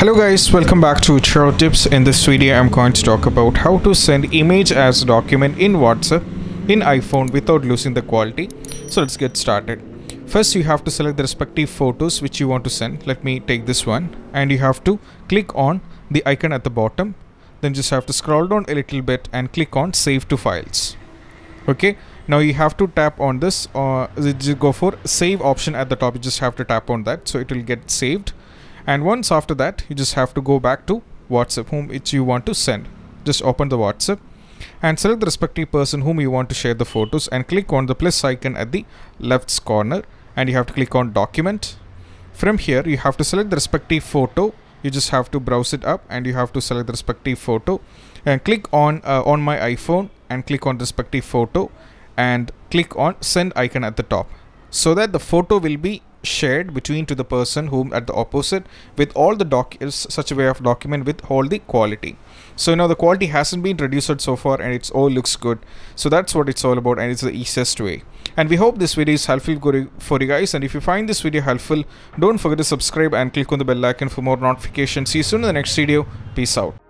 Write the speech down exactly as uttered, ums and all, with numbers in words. Hello guys, welcome back to GetDroidTips. In this video I'm going to talk about how to send image as document in WhatsApp in iPhone without losing the quality. So let's get started. First you have to select the respective photos which you want to send. Let me take this one, and you have to click on the icon at the bottom, then just have to scroll down a little bit and click on save to files. Okay, now you have to tap on this or uh, just go for save option at the top. You just have to tap on that, so it will get saved. And once after that, you just have to go back to WhatsApp whom it you want to send. Just open the WhatsApp and select the respective person whom you want to share the photos and click on the plus icon at the left corner, and you have to click on document. From here you have to select the respective photo. You just have to browse it up and you have to select the respective photo and click on uh, on my iPhone and click on the respective photo and click on send icon at the top, so that the photo will be shared between to the person whom at the opposite with all the doc is such a way of document with all the quality. So now the quality hasn't been reduced so far and it's all looks good. So that's what it's all about, and it's the easiest way. And we hope this video is helpful for you guys, and if you find this video helpful, don't forget to subscribe and click on the bell icon for more notifications. See you soon in the next video. Peace out.